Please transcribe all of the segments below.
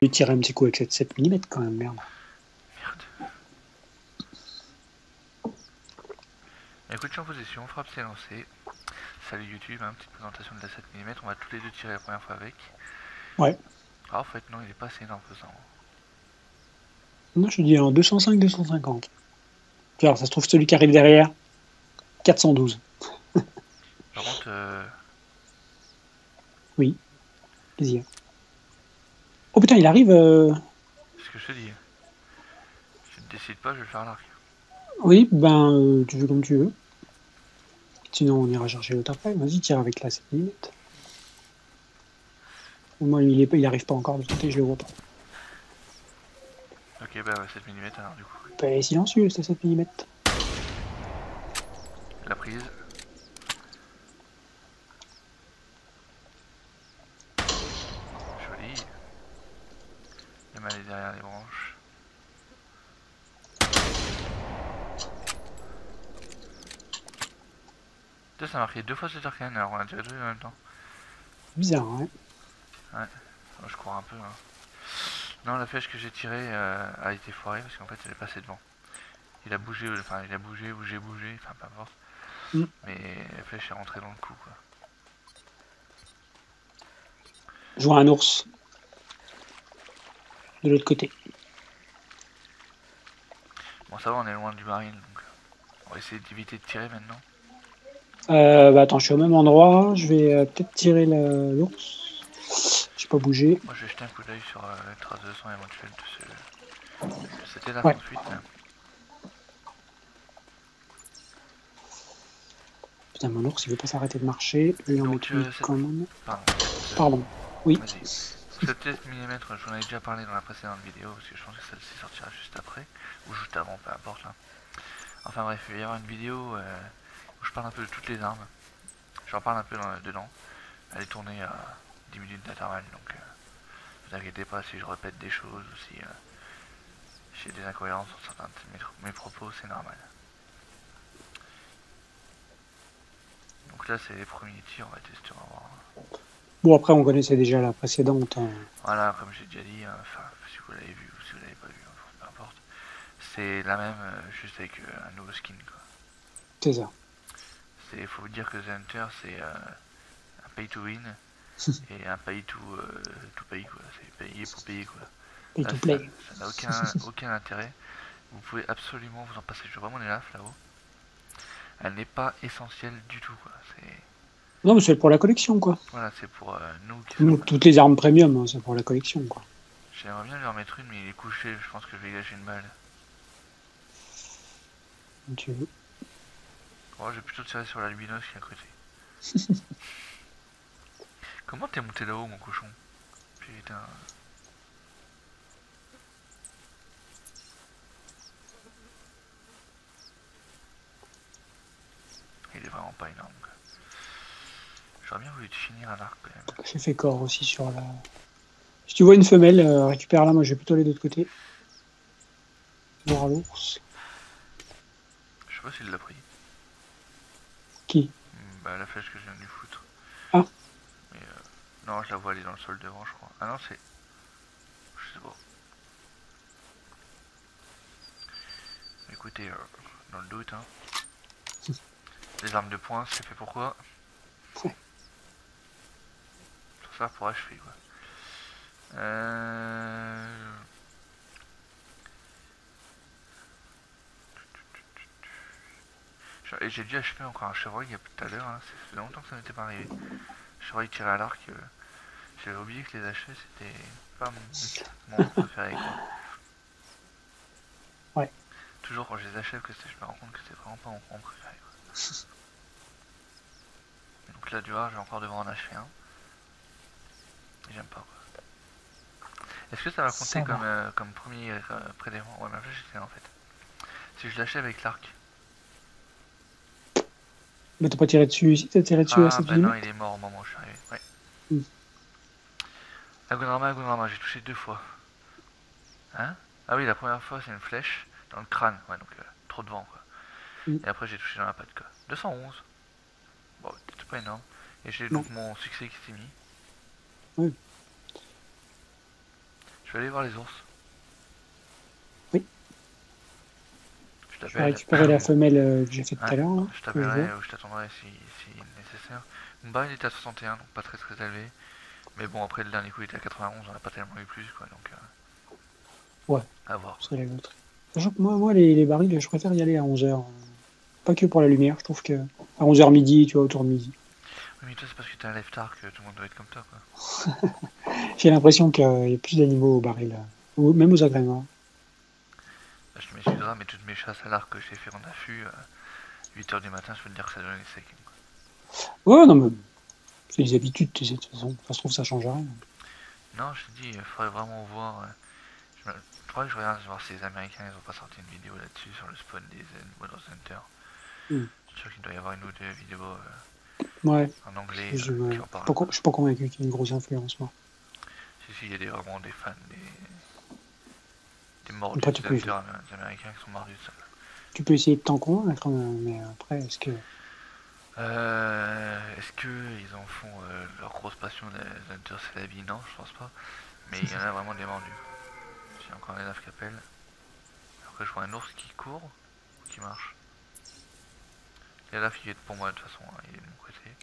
Lui tirer un petit coup avec cette 7 mm quand même, merde. Écoute, je suis en position, frappe s'est lancée. Salut YouTube, hein, petite présentation de la 7 mm, on va tous les deux tirer la première fois avec. Ouais. Ah, en fait, non, il est pas assez énorme pesant. Non, je dis en 205-250. Alors, ça se trouve, celui qui arrive derrière, 412. Par contre... Oui, plaisir. Oh putain, il arrive... C'est ce que je te dis. Si tu ne décides pas, je vais faire à l'arc. Oui, ben, tu veux comme tu veux. Sinon, on ira chercher l'autre après. Vas-y, tire avec la 7 mm. Au moins, il n'arrive pas encore de côté, je le vois pas. Ok, bah ouais, 7 mm alors du coup. Bah, il est silencieux, c'est 7 mm. La prise. Joli. Le mal est derrière les branches. Putain, ça a marqué deux fois cet arcane, alors on a tiré deux en même temps. Bizarre, hein. Ouais, oh, je cours un peu. Hein. Non, la flèche que j'ai tirée a été foirée parce qu'en fait elle est passée devant. Il a bougé, enfin il a bougé, enfin peu importe. Mm. Mais la flèche est rentrée dans le cou, quoi. Je vois un ours. De l'autre côté. Bon, ça va, on est loin du baril, donc on va essayer d'éviter de tirer maintenant. Bah attends, je suis au même endroit, je vais peut-être tirer l'ours. J'ai pas bougé. Moi je vais jeter un coup d'œil sur la trace de sang éventuelle de ce... C'était la 28. Putain, mon ours il veut pas s'arrêter de marcher. Je vais en mettre une quand même. Pardon. Oui. Cette 7 mm, j'en avais déjà parlé dans la précédente vidéo parce que je pense que celle-ci sortira juste après. Ou juste avant, peu importe là. Enfin bref, il va y avoir une vidéo où je parle un peu de toutes les armes. J'en parle un peu dedans. Elle est tournée à... 10 minutes d'intervalle, donc ne vous inquiétez pas si je répète des choses ou si j'ai des incohérences sur certains de mes propos, c'est normal. Donc là c'est les premiers tirs, on va tester, on va voir. Bon, après on connaissait déjà la précédente. Hein. Voilà, comme j'ai déjà dit, enfin si vous l'avez vu ou si vous l'avez pas vu, peu importe, c'est la même, juste avec un nouveau skin, quoi. C'est ça. Il faut dire que The Hunter c'est un pay to win. Et un pays tout pays, quoi, c'est payer pour payer, quoi. Là, ça n'a aucun intérêt. Vous pouvez absolument vous en passer. Je vois mon élaf là-haut. Elle n'est pas essentielle du tout, quoi. Non, mais c'est pour la collection, quoi. Voilà, c'est pour nous. Toutes les armes premium, hein, c'est pour la collection, quoi. J'aimerais bien lui en mettre une, mais il est couché. Je pense que je vais gâcher une balle. Tu veux. Oh, je vais plutôt tirer sur l'albinos qui est à côté. Comment t'es monté là-haut, mon cochon? Putain. Il est vraiment pas énorme. J'aurais bien voulu te finir à l'arc quand même. J'ai fait corps aussi sur la... Si tu vois une femelle, récupère-la, moi je vais plutôt aller de l'autre côté. Voir l'ours. Je sais pas s'il l'a pris. Qui? Bah la flèche que je viens de lui foutre. Ah. Non, je la vois aller dans le sol devant, je crois. Ah non, c'est... Je sais pas. Écoutez, dans le doute, hein. Si. Les armes de poing, c'est fait pourquoi? Pour quoi? Pour ça, pour achever, quoi. J'ai dû achever encore un chevreuil il y a tout à l'heure, hein. Ça fait longtemps que ça m'était pas arrivé. Je crois tirer à l'arc, j'avais oublié que les H1 c'était pas mon préféré, quoi. Ouais. Toujours quand je les achève, je me rends compte que c'est vraiment pas mon préféré, quoi. Donc là, tu vois, j'ai encore devant en H1. J'aime pas, quoi. Est-ce que ça va compter comme premier prédément? Ouais, mais j'étais là en fait. Si je l'achève avec l'arc. Mais t'as pas tiré dessus ici, t'as tiré dessus à cette minute. Non, il est mort au moment où je suis arrivé. Ouais. Agunrama, j'ai touché deux fois. Hein? Ah oui, la première fois c'est une flèche dans le crâne, ouais, donc trop devant, quoi. Et après j'ai touché dans la patte quoi. 211. Bon, c'est pas énorme. Et j'ai donc mon succès qui s'est mis. Oui. Je vais aller voir les ours. Oui. Je vais récupérer la femelle que j'ai faite tout à l'heure. Je t'appellerai ou je t'attendrai si nécessaire. Bah, il était à 61, donc pas très très élevé. Mais bon, après le dernier coup il était à 91, on a pas tellement eu plus quoi. Donc, ouais. À voir. Sachant que moi, les barils, je préfère y aller à 11h. Pas que pour la lumière, je trouve que. À 11h midi, tu vois, autour de midi. Oui, mais toi, c'est parce que t'es un leftard que tout le monde doit être comme toi, quoi. J'ai l'impression qu'il y a plus d'animaux au baril, ou même aux agréments. Bah, je m'excuserai, mais toutes mes chasses à l'arc que j'ai fait en affût, 8h du matin, je peux te dire que ça donne les secs. Ouais, non, mais. C'est des habitudes, de toute façon. Ça se trouve, ça change rien. Non, je te dis, il faudrait vraiment voir. Je crois que je regarde voir si les Américains ils ont pas sorti une vidéo là-dessus sur le spawn des animaux dans Hunter. Je suis sûr qu'il doit y avoir une ou deux vidéos en anglais. Je suis pas convaincu qu'il y ait une grosse influence. Moi. Si, il y a vraiment des fans des mordus des Américains qui sont mordus de ça. Tu peux essayer de t'en convaincre, mais après, est-ce que. Est-ce qu'ils en font leur grosse passion des Hunter, c'est la vie? Non, je pense pas. Mais il y en a vraiment des mordus. J'ai encore un elfe qui appelle. Après je vois un ours qui court ou qui marche. L'elfe il est pour moi de toute façon, hein. Il est de mon côté.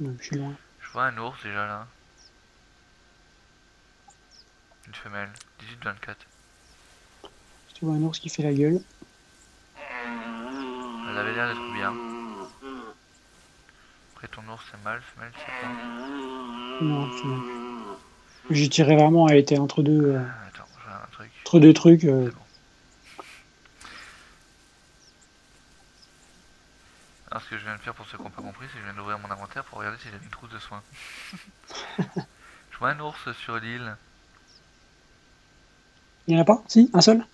Non, je suis loin. Je vois un ours déjà là. Une femelle, 18-24. Tu vois un ours qui fait la gueule. Elle avait l'air d'être bien. Après ton ours c'est mâle, femelle c'est pas. Non, c'est mal. J'ai tiré vraiment, elle était entre deux. Entre deux trucs. C'est bon. Alors, ce que je viens de faire pour ceux qui n'ont pas compris, c'est que je viens d'ouvrir mon inventaire pour regarder si j'avais une trousse de soins. Je vois un ours sur l'île. Il n'y en a pas? Si, un seul?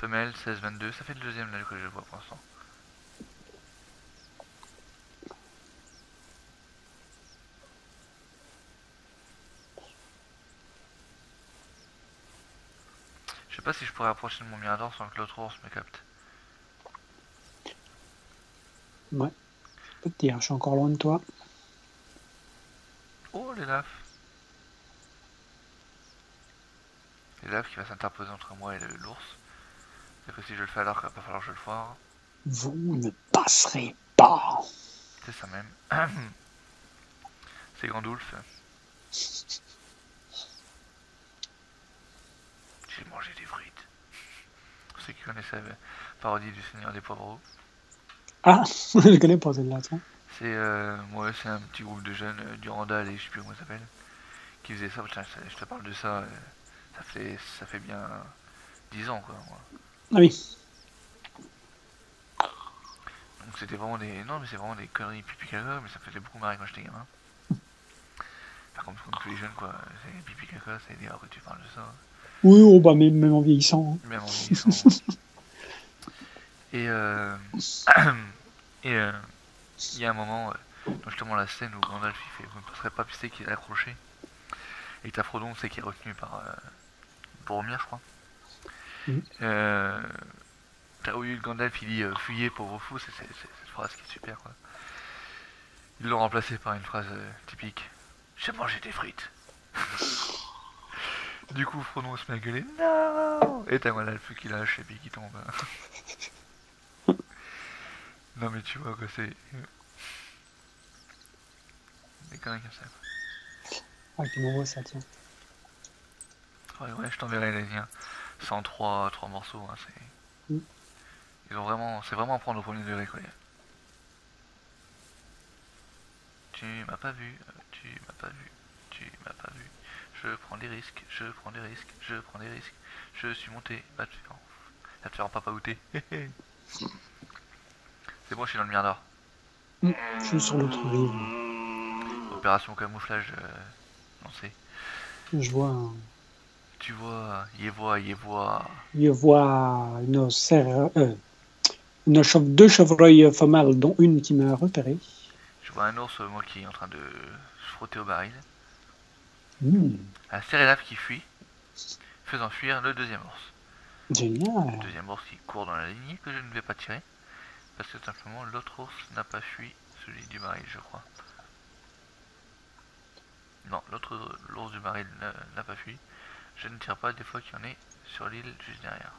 Femelle, 16-22. Ça fait le deuxième là que je vois pour l'instant. Je sais pas si je pourrais approcher de mon mirador sans que l'autre ours me capte. Ouais. Je peux te dire, je suis encore loin de toi. Oh, les laves. Les laves qui va s'interposer entre moi et l'ours. C'est que si je le fais alors qu'il va pas falloir que je le foire. Vous ne passerez pas. C'est ça même. C'est Gandalf. J'ai mangé des frites. Pour ceux qui connaissent la parodie du Seigneur des poivreaux. Ah, je connais pas celle-là, toi. C'est c'est un petit groupe de jeunes, Durandal et je sais plus comment ça s'appelle, qui faisait ça. Putain, je te parle de ça, ça fait bien 10 ans, quoi. Moi. Ah oui. Donc c'était vraiment des... Non, mais c'est vraiment des conneries pipi-caca, mais ça me faisait beaucoup marrer quand j'étais gamin. Par contre, comme tous les jeunes, quoi, c'est pipi-caca, c'est des... Ah ouais, tu parles de ça. Oui, oh bah même en vieillissant. Hein. Même en vieillissant. Et il y a un moment, justement la scène où Gandalf il fait vous ne passerez pas, puis c'est qu'il est accroché. Et t'as Frodon, c'est qu'il est retenu par Boromir, je crois. T'as oublié Gandalf, il dit fuyez, pauvre fou, c'est cette phrase qui est super quoi. Ils l'ont remplacé par une phrase typique. J'ai mangé des frites. Du coup, Frodon se met à gueuler. Non. Et t'as Gandalf qui lâche et puis qui tombe. Non mais tu vois quoi, c'est... Des conneries comme ça. Ouais, tu m'envoies ça, tiens. Ouais, je t'enverrai les liens. C'est en trois morceaux, hein, c'est... Ils ont vraiment... C'est vraiment à prendre au premier degré, quoi. Tu m'as pas vu, tu m'as pas vu, tu m'as pas vu. Je prends des risques, je prends des risques, je prends des risques. Je suis monté, va te faire papaouter. C'est bon, je suis dans le mirador. Je suis sur l'autre rive. Opération camouflage lancée. Je vois un... Tu vois, je vois deux chevreuils femelles, dont une qui m'a repéré. Je vois un ours, moi, qui est en train de se frotter au baril. Un cérélave qui fuit, faisant fuir le deuxième ours. Génial. Le deuxième ours qui court dans la lignée que je ne vais pas tirer. Parce que simplement l'autre ours n'a pas fui celui du baril, je crois. Non, l'autre ours du baril n'a pas fui. Je ne tire pas des fois qu'il y en ait sur l'île juste derrière.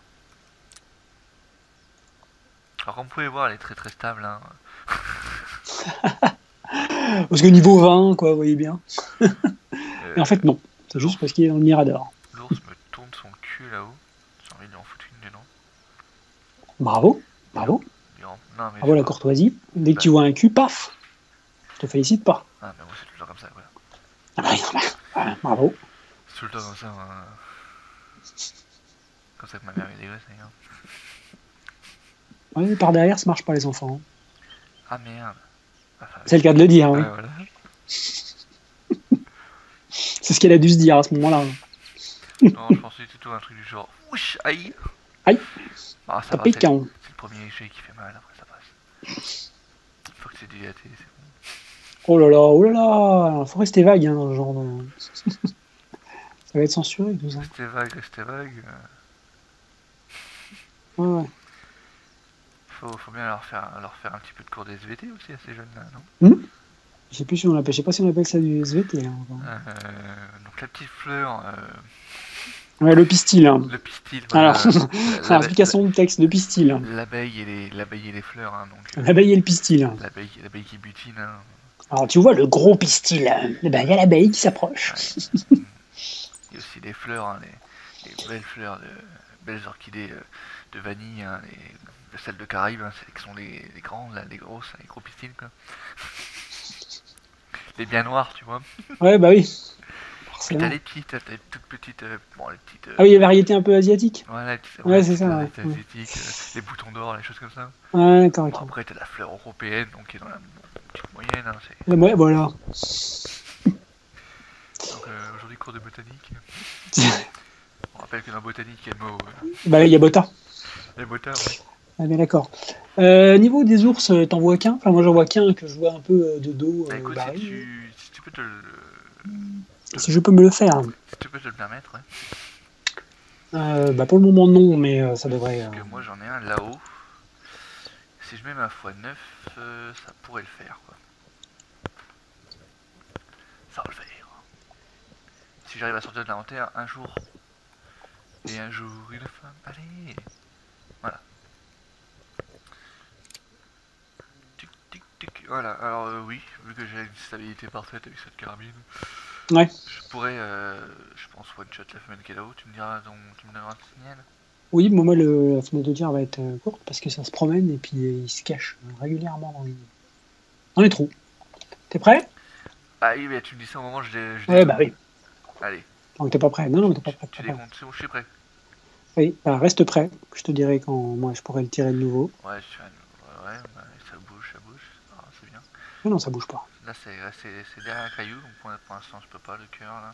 Alors comme vous pouvez voir, elle est très très stable. Hein. Parce que niveau 20, quoi, vous voyez bien. Mais en fait, non. C'est juste parce qu'il est dans le mirador. L'ours me tourne son cul là-haut. J'ai envie de lui en foutre une dedans. Bravo, bravo. Non, mais bravo la courtoisie. Dès que tu vois un cul, paf. Je te félicite pas. Ah, mais moi, c'est toujours comme ça, voilà. Ah, bah, non, bah, bravo. C'est tout le temps comme ça. Hein. Comme ça que ma mère est dégueulasse, d'ailleurs. Ouais, par derrière, ça marche pas, les enfants. Ah, merde. Enfin, c'est le cas de le dire, oui. Ouais, voilà. C'est ce qu'elle a dû se dire à ce moment-là. Non, je pensais plutôt un truc du genre ouch, aïe. Aïe. Ah, ça pique. C'est le premier échec qui fait mal, après ça passe. Il faut que c'est dilaté, c'est bon. Oh là là, faut rester vague, hein, genre. Ça va être censuré, tout ça. Restez vague, restez vague. Ouais, ouais. Faut bien leur faire un petit peu de cours d'SVT aussi à ces jeunes-là, non? Je sais plus si on l'appelle, je sais pas si on appelle ça du SVT. Hein, donc la petite fleur. Ouais, le pistil. Hein. Le pistil. Voilà. Alors, c'est l'application du texte, le pistil. Hein. L'abeille et les fleurs. Hein, l'abeille et le pistil. Hein. L'abeille qui butine. Hein. Alors tu vois le gros pistil. Il y a l'abeille qui s'approche. Ouais, il y a aussi les fleurs, hein, les belles fleurs, belles orchidées de vanille. Hein, celles de Caraïbes, hein, qui sont les grandes, là, les grosses, les gros pistils, quoi. Les bien noirs, tu vois. Ouais, bah oui. Puis t'as les petites, t'as les toutes petites. Bon, les petites ah oui, les variétés un peu asiatiques. Ouais, ouais c'est ça. Ouais. Asiatiques, les boutons d'or, les choses comme ça. Ouais, d'accord. Bon, après, t'as la fleur européenne, donc qui est dans la petite moyenne. Hein, ouais, voilà. Donc, aujourd'hui, cours de botanique. On rappelle que dans botanique, il y a le mot. Bah là, il y a botta. Les botta, oui. Ah bien d'accord. Niveau des ours, t'en vois qu'un? Enfin moi j'en vois qu'un que je vois un peu de dos. Bah, écoute, si tu peux te le... Si je peux me le faire. Si tu peux te le permettre, ouais. Bah pour le moment non, mais ça devrait... Parce que moi j'en ai un là-haut. Si je mets ma x9, ça pourrait le faire, quoi. Ça va le faire. Si j'arrive à sortir de l'inventaire, un jour... Et un jour, une femme... Allez. Voilà. Voilà, alors oui, vu que j'ai une stabilité parfaite avec cette carabine, ouais. Je pourrais, je pense, one-shot la femelle qui est là-haut, tu me diras, donc tu me donneras un signal. Oui, bon, moi, la fenêtre de tir va être courte parce que ça se promène et puis il se cache régulièrement dans les trous. T'es prêt? Ah oui, mais tu me dis ça au moment où je ouais, bah oui. Allez. Donc t'es pas prêt? Non, non, t'es pas prêt. Tu décomptes, c'est bon, je suis prêt. Oui, bah reste prêt, je te dirai quand moi je pourrais le tirer de nouveau. Ouais, je suis ouais, bah, ça bouge, ça bouge. Non, ça bouge pas. Là, c'est derrière un caillou, donc pour l'instant, je peux pas, le cœur, là.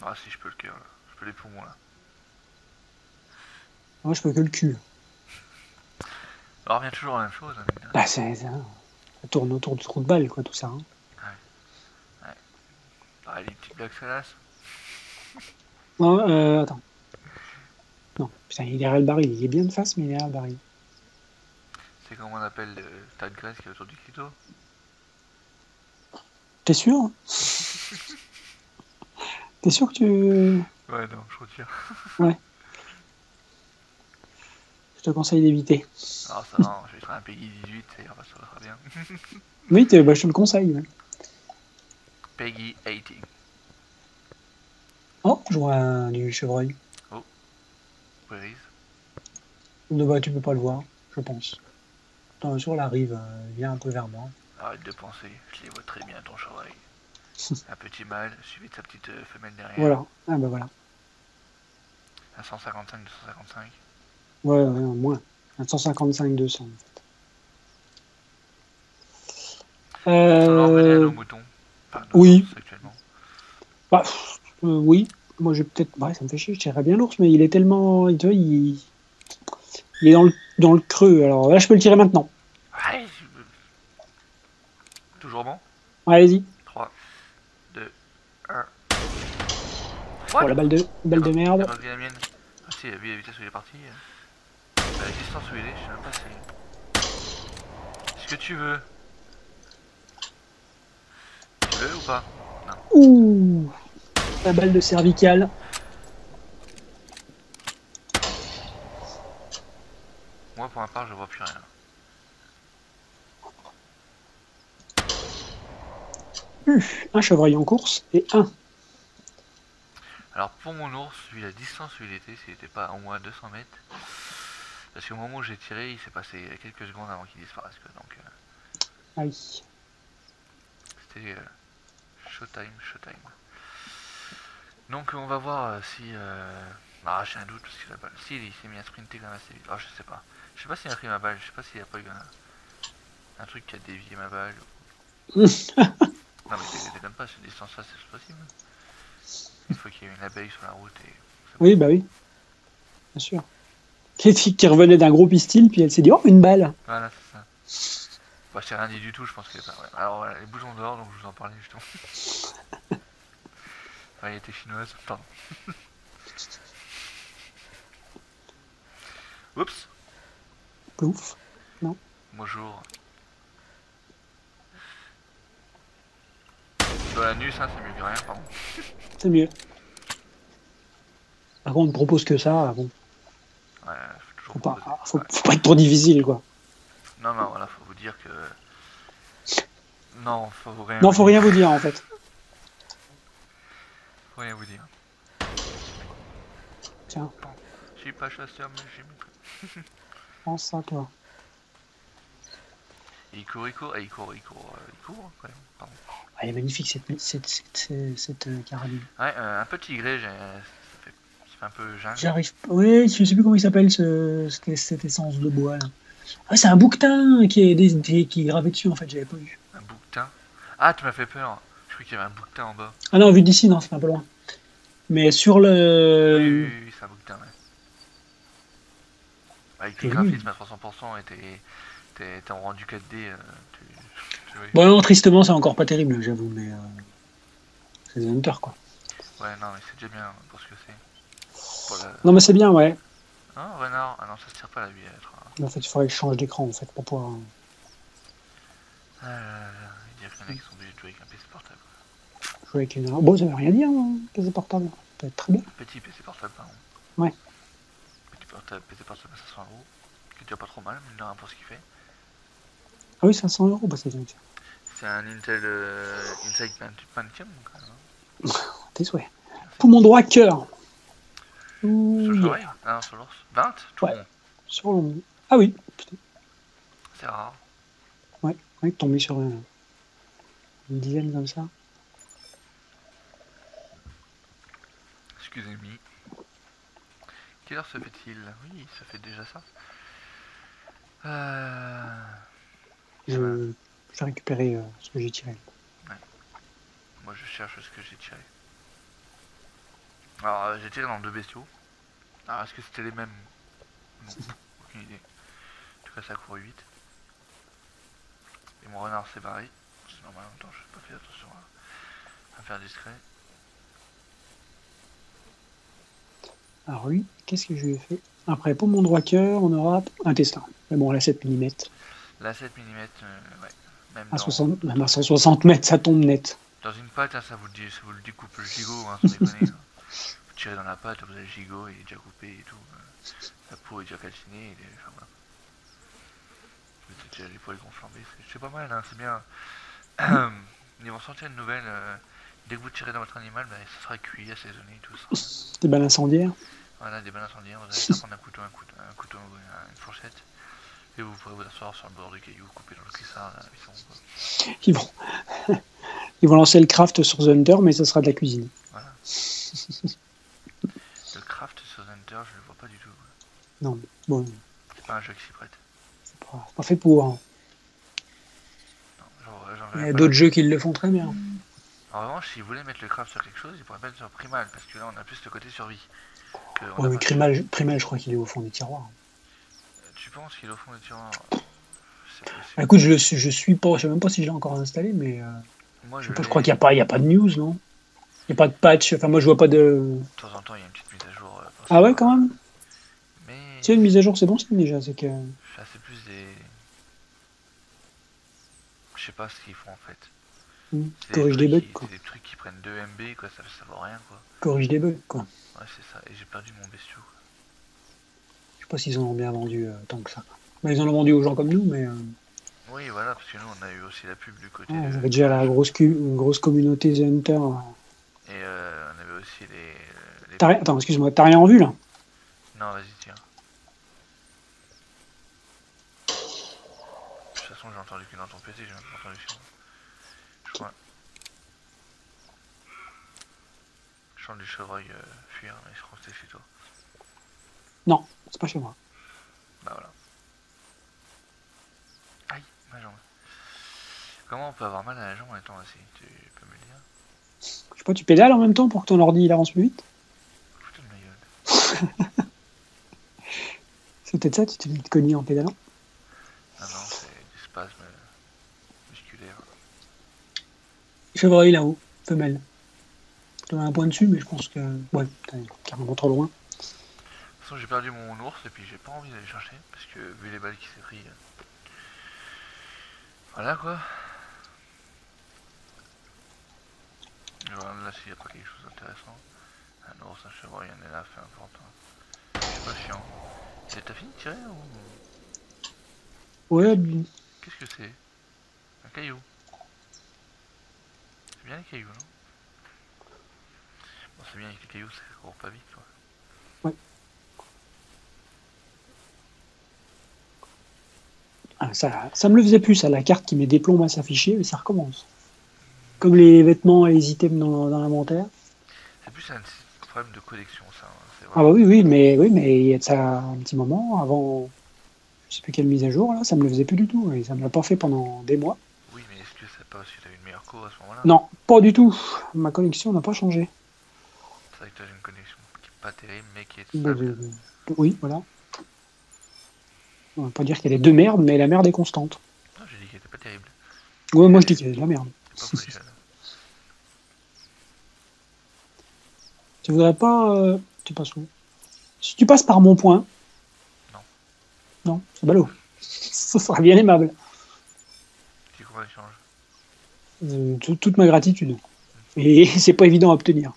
Ah si, je peux le cœur, là. Je peux les poumons, là. Moi, je peux que le cul. Alors, revient toujours la même chose. Hein, bah, ça tourne autour du trou de balle, quoi, tout ça. Hein. Ouais. Ouais. Ah, les petits blagues salaces. Non, attends. Non, putain, il est derrière le baril, il est bien de face, mais il est derrière le baril. C'est comment on appelle le tas de graisse qui est autour du clito? T'es sûr? T'es sûr que tu... Ouais, non, je retire. Ouais. Je te conseille d'éviter. Non, ça non, je vais faire un Peggy 18, ça ira, ça va bien. Oui, bah, je te le conseille. Ouais. Peggy 18. Oh, je vois du chevreuil. Bah, tu peux pas le voir, je pense. Sur la rive, viens un peu vers moi. Arrête de penser, je les vois très bien, ton chevreuil. Un petit mâle, suivi de sa petite femelle derrière. Voilà, ah bah voilà. Un 155, 255. Ouais, ouais, moins. Un 155, 200 en fait. Nos moutons. Enfin, nos oui. Actuellement. Bah, oui. Moi, j'ai peut-être. Ouais, ça me fait chier, je tirerais bien l'ours, mais il est tellement. Tu vois, il est dans le creux. Alors là, je peux le tirer maintenant. Ouais, toujours bon. Ouais, allez-y. 3, 2, 1. Oh, la balle de merde. Ah si, vu la vitesse où il est parti. La distance où il est, je sais même pas si... Est-ce que tu veux? Tu veux ou pas? Non. Ouh, la balle de cervicale. Moi pour ma part je vois plus rien. Un chevreuil en course et un. Alors pour mon ours, vu la distance où il était, s'il n'était pas au moins 200 mètres, parce qu'au moment où j'ai tiré, il s'est passé quelques secondes avant qu'il disparaisse. Donc, oui. C'était showtime, showtime. Donc on va voir si... Ah j'ai un doute parce que la balle... Si il s'est mis à sprinter quand même assez vite. Ah je sais pas. Je sais pas s'il a pris ma balle, je sais pas s'il a pas eu un truc qui a dévié ma balle. Non mais t'étonnes pas, cette distance-là, c'est possible. Il faut qu'il y ait une abeille sur la route et... Oui, bah oui. Bien sûr. Qui revenait d'un gros pistil, puis elle s'est dit « Oh, une balle !» Voilà, c'est ça. Bah, je t'ai rien dit du tout, je pense que... Alors voilà, les bousons dehors, donc je vous en parlais justement. Enfin, elle était chinoise, pardon. Oups. Ouf, non. Bonjour. Dans l'anus, hein, c'est mieux que rien, pardon. C'est mieux. Par contre, on ne propose que ça, bon. Ouais, faut pas être trop difficile, quoi. Non, non, voilà, faut vous dire que... Non, faut rien vous dire, en fait. Faut rien vous dire. Tiens. Bon, je suis pas chasseur, mais j'ai mis... Pense ça, toi. Il court quand même, pardon. Elle est magnifique cette carabine. Ouais, un peu tigré, ça fait un peu jungle. J'arrive. Oui, je sais plus comment il s'appelle cette essence de bois là. Ah, c'est un bouquetin qui est gravé dessus en fait, j'avais pas vu. Un bouquetin. Ah, tu m'as fait peur. Je croyais qu'il y avait un bouquetin en bas. Ah non, vu d'ici, non, c'est un peu loin. Mais sur le. Oui, c'est un bouquetin, ouais. Avec le graphisme à 300% t'es en rendu 4D. Bon non, tristement c'est encore pas terrible j'avoue, mais c'est The Hunter quoi. Ouais non mais c'est déjà bien pour ce que c'est. La... Non mais c'est bien ouais. Ah oh, renard, ah non ça se tire pas la vie à être. Hein. En fait il faudrait que je change d'écran en fait pour pouvoir... il y a plein de mecs qui sont obligés de jouer avec un PC portable. Jouer avec une... Bon ça veut rien dire hein, PC portable, ça peut être très bien. Petit PC portable pardon. Ouais. Petit PC portable à 500 €, qui est déjà pas trop mal, mais non pour ce qu'il fait. Ah oui 500 €, bah c'est bien. C'est un Intel Inside Pentium quand même. Tes souhaits. Poumon droit, cœur. Sur le chevreuil ? Ah non, sur l'ours. 20 tout ouais. Sur le... Ah oui, putain. C'est rare. Ouais, ouais, tombé sur une dizaine comme ça. Excusez-moi. Quelle heure se fait-il? Oui, ça fait déjà ça. Je vais récupérer ce que j'ai tiré. Ouais. Moi je cherche ce que j'ai tiré. Alors j'ai tiré dans deux bestiaux. Alors est-ce que c'était les mêmes? Non, aucune idée. En tout cas ça a couru vite. Et mon renard s'est barré. C'est normal en même temps, je n'ai pas fait attention à faire discret. Alors lui, qu'est-ce que je lui ai fait? Après pour mon droit cœur, on aura un testin. Mais bon, la 7 mm. La 7 mm, ouais. Même à, 60, même à 160 mètres, ça tombe net. Dans une patte, hein, ça vous le découpe le gigot, hein, sans déconner. Vous tirez dans la patte, vous avez le gigot, il est déjà coupé et tout. La peau est déjà calcinée, il est... Enfin, voilà. Vous avez les poils gonflambés, c'est pas mal, hein, c'est bien. Ils vont sortir une nouvelle. Dès que vous tirez dans votre animal, bah, ça sera cuit, assaisonné et tout ça. Des balles incendiaires. Voilà, des balles incendiaires, vous allez prendre un couteau, une fourchette. Et vous pourrez vous asseoir sur le bord du caillou, couper dans le cuissard, là, ils vont lancer le craft sur The Hunter, mais ça sera de la cuisine. Voilà. Le craft sur The Hunter, je le vois pas du tout. Non, bon. C'est pas un jeu qui s'y prête. C'est pas fait pour. Hein. Il y a d'autres jeux qui le font très bien. En revanche, s'ils voulaient mettre le craft sur quelque chose, ils pourraient mettre sur Primal, parce que là, on a plus le côté survie. Ouais, mais Primal, je crois qu'il est au fond du tiroir. Tu penses qu'il est au fond des tiroirs? Bah, écoute, je sais même pas si je l'ai encore installé, mais moi, je crois qu'il n'y a pas de news, non? Il n'y a pas de patch, enfin moi je vois pas de... De temps en temps il y a une petite mise à jour. Ah ouais quand même. Mais... Si une mise à jour c'est bon signe déjà, c'est que... Ça c'est plus des... Je sais pas ce qu'ils font en fait. Mmh. Corrige des bugs quoi. C'est des trucs qui prennent 2 MB quoi, ça vaut rien quoi. Corrige des bugs quoi. Ouais c'est ça, et j'ai perdu mon bestiau. Je sais pas s'ils en ont bien vendu tant que ça. Mais ils en ont vendu aux gens comme nous mais... Oui voilà, parce que nous on a eu aussi la pub du côté... Ah, on avait déjà la grosse communauté The Hunter. Et on avait aussi les... Attends, excuse-moi, t'as rien en vue là? Non, vas-y, tiens. De toute façon, j'ai entendu que dans ton PC, j'ai même pas entendu sur... Je crois... Je chante du chevreuil fuir, mais je crois que c'est chez toi. Non, c'est pas chez moi. Bah voilà. Aïe, ma jambe. Comment on peut avoir mal à la jambe en étant assis? Tu peux me le dire? Je sais pas, tu pédales en même temps pour que ton ordi il avance plus vite. Putain de ma gueule. C'est peut-être ça, tu t'es mis de cogner en pédalant. Ah non, c'est du spasme musculaire. Chevreuil là-haut, femelle. Je donne un point dessus, mais je pense que... Ouais, t'es carrément trop loin. De toute façon, j'ai perdu mon ours et puis j'ai pas envie d'aller chercher, parce que vu les balles qui s'est pris... Voilà quoi. Là, s'il n'y a pas quelque chose d'intéressant, un ours, un chevreuil, un élève, peu importe. C'est pas chiant. T'as fini de tirer ou... Ouais. Qu'est-ce que c'est? Un caillou. C'est bien les cailloux, non? Bon, c'est bien avec les cailloux, ça court pas vite, quoi. Ouais. Ah, ça me le faisait plus, ça, la carte qui met des plombes à s'afficher, mais ça recommence. Comme les vêtements et les items dans l'inventaire. C'est plus un problème de collection, ça. Hein. Ah bah oui, mais il y a de ça un petit moment, avant, je sais plus quelle mise à jour, là, ça me le faisait plus du tout, et ça me l'a pas fait pendant des mois. Oui, mais est-ce que c'est pas parce que t'as une meilleure co à ce moment-là? Non, pas du tout. Ma collection n'a pas changé. C'est vrai que t'as une collection qui est pas terrible, mais qui est stable. Oui, voilà. On va pas dire qu'elle est de merde, mais la merde est constante. Non, j'ai dit qu'elle était pas terrible. Ouais, moi je dis qu'elle est de la merde. Tu voudrais pas... Tu passes où? Si tu passes par mon point... Non. Non, c'est ballot. Ça sera bien aimable. C'est quoi l'échange? Toute ma gratitude. Et c'est pas évident à obtenir.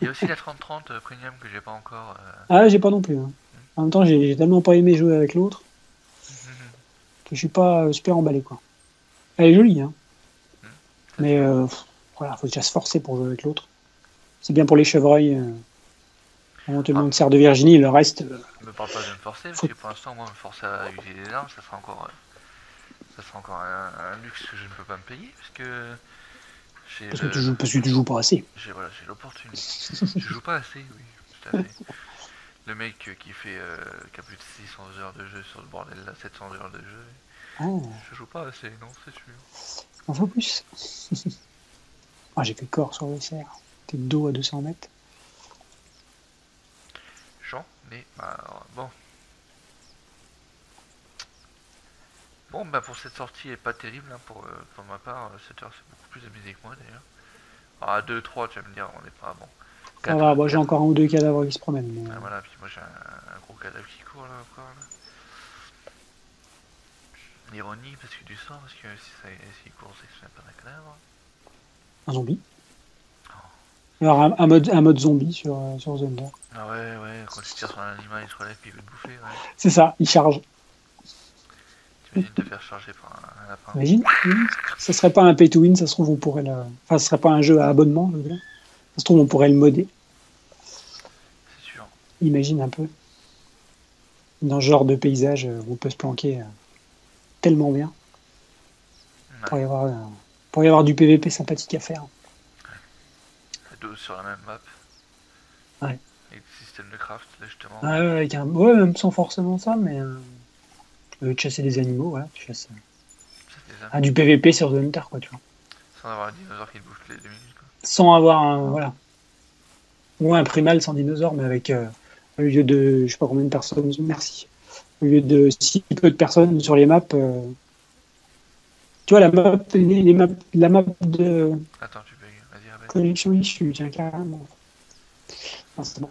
Il y a aussi la 30-30 premium que j'ai pas encore... Ah, j'ai pas non plus. Hein. En même temps, j'ai tellement pas aimé jouer avec l'autre que je suis pas super emballé, quoi. Elle est jolie, hein. Mais voilà, faut déjà se forcer pour jouer avec l'autre. C'est bien pour les chevreuils. Éventuellement, on sert de Virginie, le reste. Ne me parle pas de me forcer, parce que pour l'instant, moi, me forcer à utiliser des armes, ça sera encore un luxe que je ne peux pas me payer, parce que. Parce que tu joues pas assez. Voilà, j'ai l'opportunité. Je joue pas assez, oui. Tout à fait. Le mec qui fait qui a plus de 600 heures de jeu sur le bordel, là, 700 heures de jeu. Oh. Je joue pas assez, non, c'est sûr. On veut plus. Ah, j'ai fait corps sur le cerf. T'es dos à 200 mètres. J'en ai marre. Bon. Bon, bah pour cette sortie, elle est pas terrible. Hein, pour ma part, cette heure, c'est beaucoup plus amusé que moi d'ailleurs. Ah, 2-3, tu vas me dire, on n'est pas bon. Ça va, moi j'ai encore un ou deux cadavres qui se promènent. Mais... Ah, voilà, puis moi j'ai un gros cadavre qui court là encore. Là. L'ironie parce que du sang, parce que si court, c'est pas un cadavre. Un zombie. Oh. Alors un mode zombie sur The Hunter. Ah ouais, quand tu tires sur un animal, il se relève puis il veut te bouffer. Ouais. C'est ça, il charge. T'imagines te faire charger par un lapin? Imagine, oui. Ça serait pas un pay to win, ça se trouve on pourrait le... Enfin, ce serait pas un jeu à abonnement, je veux dire. Ça se trouve on pourrait le modder. C'est sûr. Imagine un peu. Dans ce genre de paysage où on peut se planquer... tellement bien. Ouais. Pour y avoir du PVP sympathique à faire. Ouais. 12 sur la même map. Ouais. Avec le système de craft, là, justement. Ah, ouais, ouais, même sans forcément ça, mais... Tu veux chasser des animaux, voilà. Tu chasses... Ah, du PVP sur The Hunter, quoi, tu vois. Sans avoir un dinosaure qui te bouge les 2 minutes, quoi. Sans avoir un... Voilà. Ou un primal sans dinosaure, mais avec... au lieu de... Je sais pas combien de personnes... Merci. Au lieu de si peu de personnes sur les maps, tu vois la map de... Attends, tu peux... Vas-y, collection issue, tiens, carrément. Enfin, c'est bon.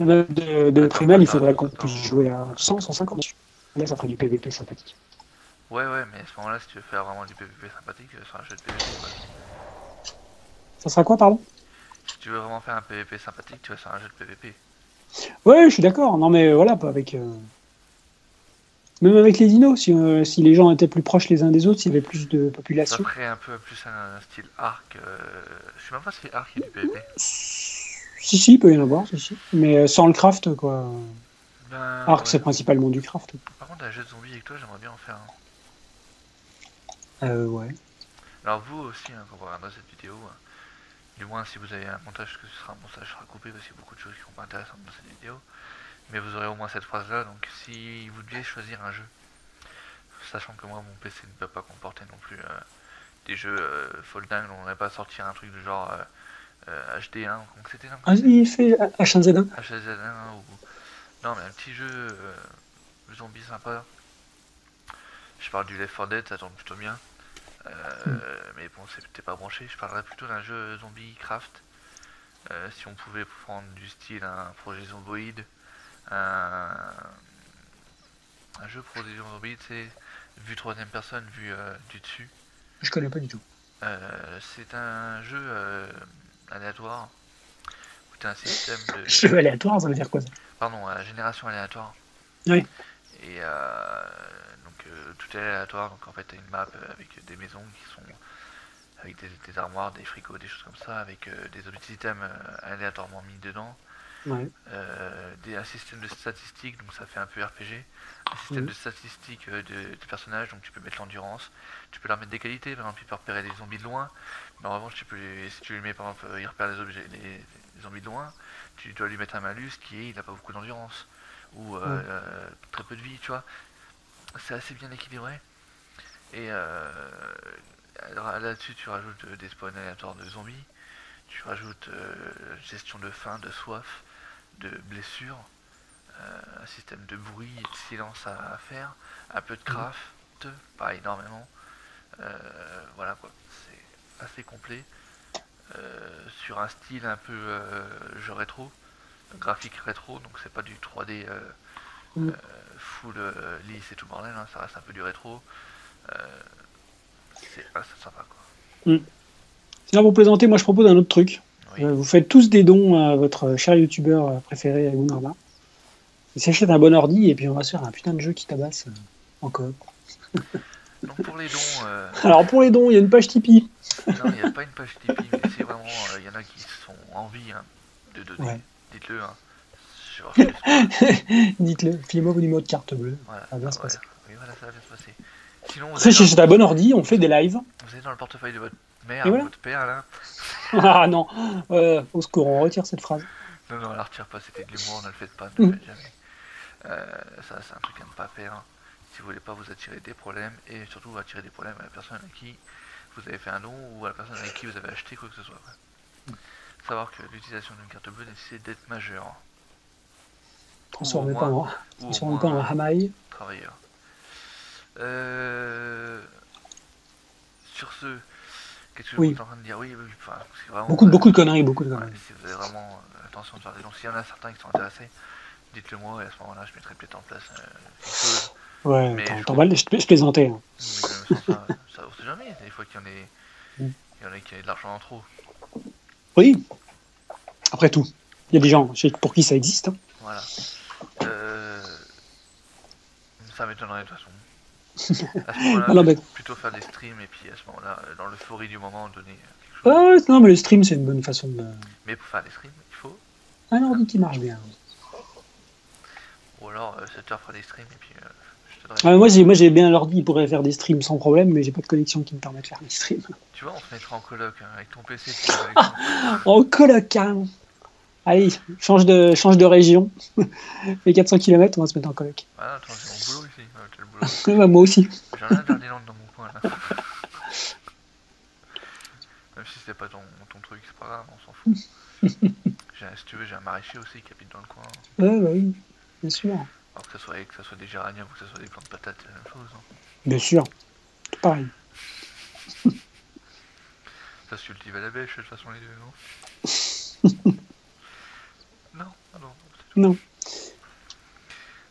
De Primal, il faudrait qu'on puisse jouer à 100, 150. Là, ça ferait du PVP sympathique. Ouais, ouais, mais à ce moment-là, si tu veux faire vraiment du PVP sympathique, sur un jeu de PVP, ouais. Ça sera quoi, pardon? Si tu veux vraiment faire un PVP sympathique, tu vas sur un jeu de PVP. Ouais, je suis d'accord. Non, mais voilà, pas avec... Même avec les dinos, si les gens étaient plus proches les uns des autres, s'il y avait plus de population. Ça ferait un peu plus un style ARK. Je sais même pas si ARK est du PVP. Si, si, il peut y en avoir, si, si. Mais sans le craft, quoi. Ben, ARK, ouais. C'est principalement du craft. Par contre, un jeu de zombies avec toi, j'aimerais bien en faire un. Ouais. Alors, vous aussi, hein, quand vous regarderez cette vidéo, hein, du moins si vous avez un montage, que ce sera un montage coupé, parce qu'il y a beaucoup de choses qui sont pas intéressantes dans cette vidéo. Mais vous aurez au moins cette phrase-là, donc si vous deviez choisir un jeu, sachant que moi mon PC ne peut pas comporter non plus des jeux folding, on n'aurait pas sortir un truc de genre HD1, donc c'était un H1Z1. H1Z1 ou... Non mais un petit jeu zombie sympa. Je parle du Left 4 Dead, ça tourne plutôt bien. Mais bon, c'était pas branché, je parlerais plutôt d'un jeu zombie craft. Si on pouvait prendre du style un projet Zomboid. Un jeu pour des zombies, c'est vu troisième personne, vu du dessus. Je connais pas du tout. C'est un jeu aléatoire. C'est un système de... Jeu aléatoire, ça veut dire quoi ça? Pardon, génération aléatoire. Oui. Et donc tout est aléatoire, donc en fait t'as une map avec des maisons qui sont... avec des armoires, des fricots, des choses comme ça, avec des objets items aléatoirement mis dedans. Ouais. Un système de statistiques, donc ça fait un peu RPG, un système de statistiques de personnages, donc tu peux mettre l'endurance, tu peux leur mettre des qualités, par exemple il peut repérer des zombies de loin, mais en revanche tu peux lui, si tu lui mets par exemple il repère les zombies de loin, tu dois lui mettre un malus qui est il n'a pas beaucoup d'endurance, ou très peu de vie, tu vois, c'est assez bien équilibré, et là-dessus tu rajoutes des spawns aléatoires de zombies, tu rajoutes gestion de faim, de soif, de blessure, un système de bruit et de silence à faire, un peu de craft, pas énormément, voilà quoi, c'est assez complet, sur un style un peu jeu rétro, graphique rétro, donc c'est pas du 3D full lisse et tout bordel, hein, ça reste un peu du rétro, c'est assez sympa quoi. Sinon pour plaisanter, moi je propose un autre truc. Oui. Vous faites tous des dons à votre cher youtubeur préféré, Agunrama. Il s'achète un bon ordi et puis on va se faire un putain de jeu qui tabasse en coop. Donc pour les dons... Alors pour les dons, il y a une page Tipeee. Non, il n'y a pas une page Tipeee, mais c'est vraiment... Il y en a qui sont envie hein, de donner. Ouais. Dites-le. Hein. Dites-le. Filez-moi vos numéros de carte bleue. Voilà. Ça va bien se passer. Oui, voilà, ça va bien se passer. Sinon, vous êtes dans... un bon ordi, on fait des lives. Vous êtes dans le portefeuille de votre... Merde, voilà. Votre père là. Ah non, au secours, on retire cette phrase. Non, non, on la retire pas, c'était de l'humour, ne le faites pas, ne le faites jamais. Ça, c'est un truc à ne pas faire. Si vous voulez pas vous attirer des problèmes, et surtout vous attirer des problèmes à la personne à qui vous avez fait un don ou à la personne à qui vous avez acheté quoi que ce soit. Ouais. Savoir que l'utilisation d'une carte bleue nécessite d'être majeure. Transformez pas en hamaï. Travailleur. Sur ce. Qu'est-ce que vous êtes en train de dire? Oui, enfin, vraiment, beaucoup de conneries, beaucoup de conneries. Ouais, si vous avez vraiment attention de faire des dons, s'il y en a certains qui sont intéressés, dites-le moi et à ce moment-là, je mettrai peut-être en place quelque chose. Ouais, mais je plaisantais. Hein. Mais ça ne sait jamais, il y a des fois qu'il y en ait de l'argent en trop. Oui, après tout, il y a des gens pour qui ça existe. Hein. Voilà. Ça m'étonnerait de toute façon. À ce moment-là, non, mais... plutôt faire des streams et puis à ce moment-là, dans l'euphorie du moment, donner quelque chose. Non, mais le stream, c'est une bonne façon de... Mais pour faire des streams, il faut... Un ordi qui marche bien. Ou alors, cette heure fera des streams et puis je te donnerai... moi, j'ai bien l'ordi, il pourrait faire des streams sans problème, mais j'ai pas de connexion qui me permet de faire des streams. Tu vois, on se mettra en coloc, hein, avec ton PC. Avec ton... en coloc, carrément. Allez, change de région. Les 400 km, on va se mettre en coloc. Ah, attends, c'est mon boulot ici. Bah, moi aussi. J'en ai un dernier land dans mon coin là. Même si c'est pas ton truc, c'est pas grave, on s'en fout. Si tu veux, j'ai un maraîcher aussi qui habite dans le coin. Hein. Ouais, bah oui, bien sûr. Alors que ça soit des géraniums ou que ça soit des plantes de patates, c'est la même chose. Hein. Bien sûr, tout pareil. t'insultes, il va à la bêche de toute façon les deux, non? Non, ah non. Non.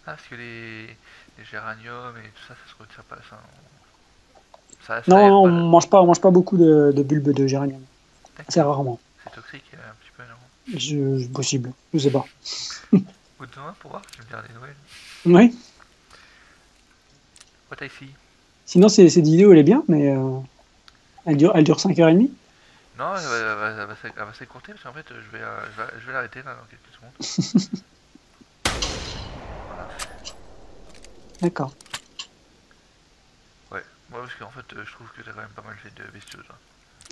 Ah, parce que les géraniums et tout ça, ça se retire pas. Ça, on... non, on mange pas beaucoup de bulbes de géranium. C'est rarement. C'est toxique un petit peu, non? Possible, je sais pas. Ou demain pour voir, tu me diras des nouvelles. Oui. What I see. Sinon, cette vidéo, elle est bien, mais elle dure 5h30. Non, elle va s'écourter, parce qu'en fait, je vais l'arrêter là dans quelques secondes. Voilà. D'accord. Ouais, parce qu'en fait, je trouve que t'as quand même pas mal fait de bestiaux. Hein.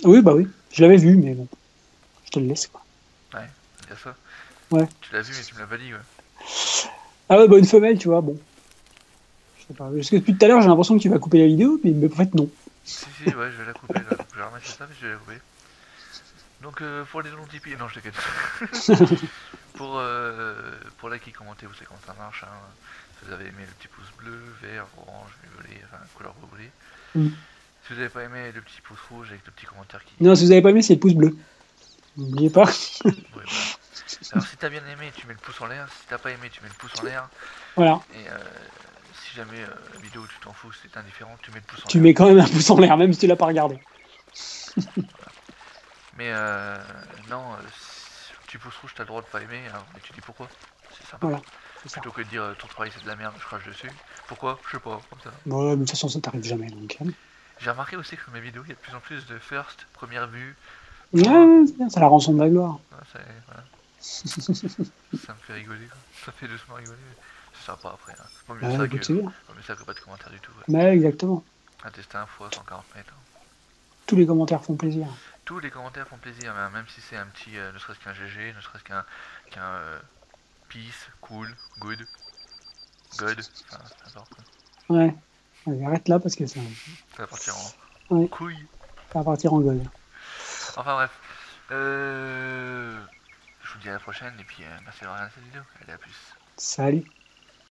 Oui, bah oui, je l'avais vu, mais bon, je te le laisse, quoi. Ouais, c'est bien ça. Ouais. Tu l'as vu, mais tu me l'as pas dit, ouais. Ah ouais, bah une femelle, tu vois, bon. Parce que depuis tout à l'heure j'ai l'impression que tu vas couper la vidéo, mais en fait non. Si, ouais, je vais la couper, là. Je vais remettre ça, mais je vais la couper. Donc pour les dons Tipeee, non je t'inquiète. Pour là qui commentez, vous savez comment ça marche, hein. Si vous avez aimé le petit pouce bleu, vert, orange, violet, enfin couleur bleu. Si vous n'avez pas aimé le petit pouce rouge avec le petit commentaire qui... Non, si vous n'avez pas aimé, c'est le pouce bleu. N'oubliez pas. Ouais, voilà. Alors si t'as bien aimé, tu mets le pouce en l'air. Si t'as pas aimé, tu mets le pouce en l'air. Voilà. Et, si jamais la vidéo tu t'en fous, c'est indifférent, tu mets le pouce en l'air. Tu mets quand même un pouce en l'air, même si tu l'as pas regardé. Voilà. Mais non, tu pousses rouge, t'as le droit de pas aimer, hein, mais tu dis pourquoi. C'est sympa. Voilà, plutôt que de dire ton travail c'est de la merde, je crache dessus. Pourquoi? Je sais pas, comme ça. Bon, ouais, de toute façon ça t'arrive jamais donc. Hein. J'ai remarqué aussi que sur mes vidéos il y a de plus en plus de first, première vue. Ouais, ça la rançon de la gloire. Ouais, ça, voilà. Ça me fait rigoler, quoi. Ça fait doucement rigoler. C'est sympa après. Hein. Vaut mieux, ça que pas de commentaires du tout. Ouais. Mais exactement. Intestin x 140 mètres. Hein. Tous les commentaires font plaisir. Tous les commentaires font plaisir, même si c'est un petit, ne serait-ce qu'un GG, ne serait-ce qu'un peace, cool, good, god. Enfin, n'importe quoi. Ouais. Allez, arrête là parce que ça. Ça va partir en ouais. Couille. Ça va partir en god. Enfin bref. Je vous dis à la prochaine et puis merci d'avoir regardé cette vidéo. Allez, à plus. Salut.